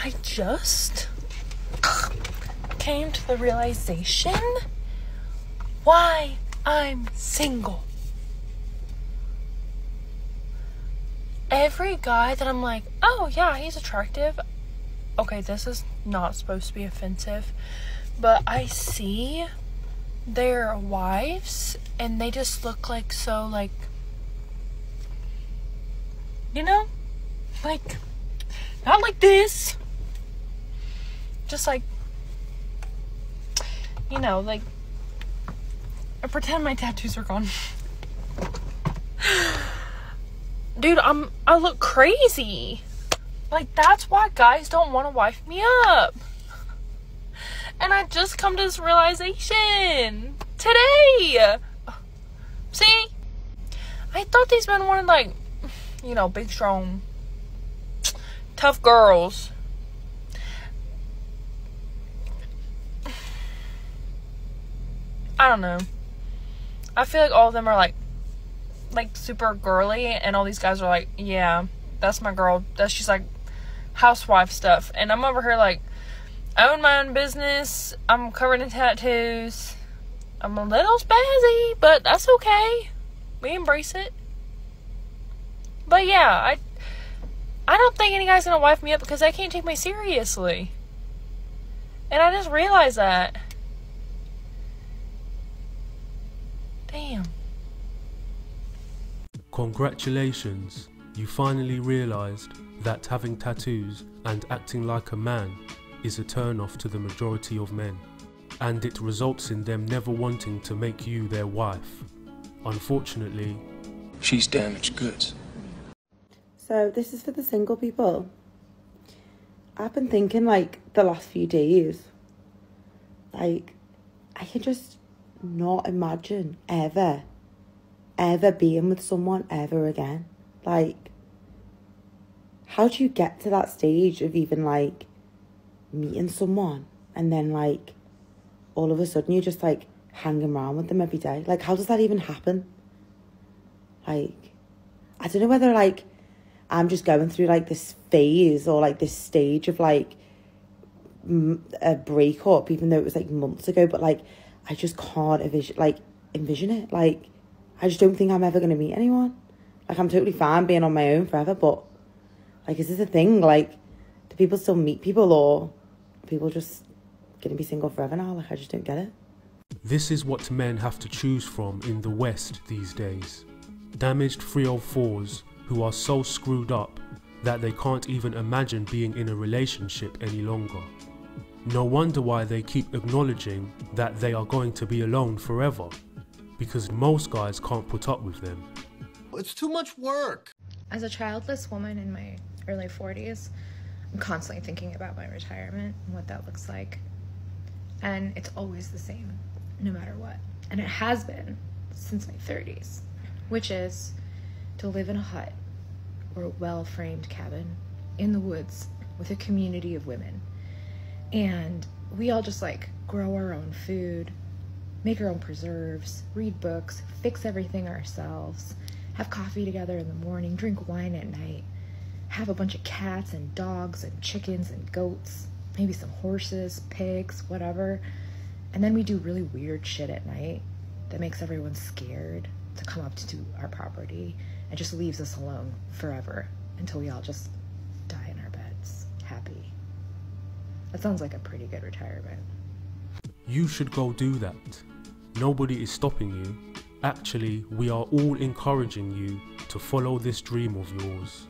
I just came to the realization why I'm single. Every guy that I'm like, oh yeah, he's attractive. Okay, this is not supposed to be offensive, but I see their wives and they just look like so, like, you know, like, not like this, just like, you know, like, I pretend my tattoos are gone. Dude, I look crazy. Like, that's why guys don't want to wife me up. And I just come to this realization today. See? I thought these men wanted, like, you know, big, strong, tough girls. I don't know. I feel like all of them are, like super girly, and all these guys are like, yeah, that's my girl. She's like housewife stuff, and I'm over here like, I own my own business, I'm covered in tattoos, I'm a little spazzy, but that's okay, we embrace it. But yeah, I don't think any guy's gonna wife me up because they can't take me seriously, and I just realized that. Damn. Congratulations, you finally realised that having tattoos and acting like a man is a turn-off to the majority of men, and it results in them never wanting to make you their wife. Unfortunately, she's damaged goods. So this is for the single people. I've been thinking, like, the last few days, like, I can just not imagine ever being with someone ever again. Like, how do you get to that stage of even, like, meeting someone and then, like, all of a sudden you're just, like, hanging around with them every day? Like, how does that even happen? Like, I don't know whether, like, I'm just going through, like, this phase or, like, this stage of, like, a breakup, even though it was, like, months ago, but, like, I just can't envision it. Like, I just don't think I'm ever going to meet anyone. Like, I'm totally fine being on my own forever, but, like, is this a thing? Like, do people still meet people, or are people just going to be single forever now? Like, I just don't get it. This is what men have to choose from in the West these days. Damaged 304s who are so screwed up that they can't even imagine being in a relationship any longer. No wonder why they keep acknowledging that they are going to be alone forever, because most guys can't put up with them. It's too much work. As a childless woman in my early 40s, I'm constantly thinking about my retirement and what that looks like. And it's always the same, no matter what. And it has been since my 30s, which is to live in a hut or a well-framed cabin in the woods with a community of women. And we all just, like, grow our own food, make our own preserves, read books, fix everything ourselves, have coffee together in the morning, drink wine at night, have a bunch of cats and dogs and chickens and goats, maybe some horses, pigs, whatever. And then we do really weird shit at night that makes everyone scared to come up to our property and just leaves us alone forever until we all just die in our beds, happy. That sounds like a pretty good retirement. You should go do that. Nobody is stopping you. Actually, we are all encouraging you to follow this dream of yours.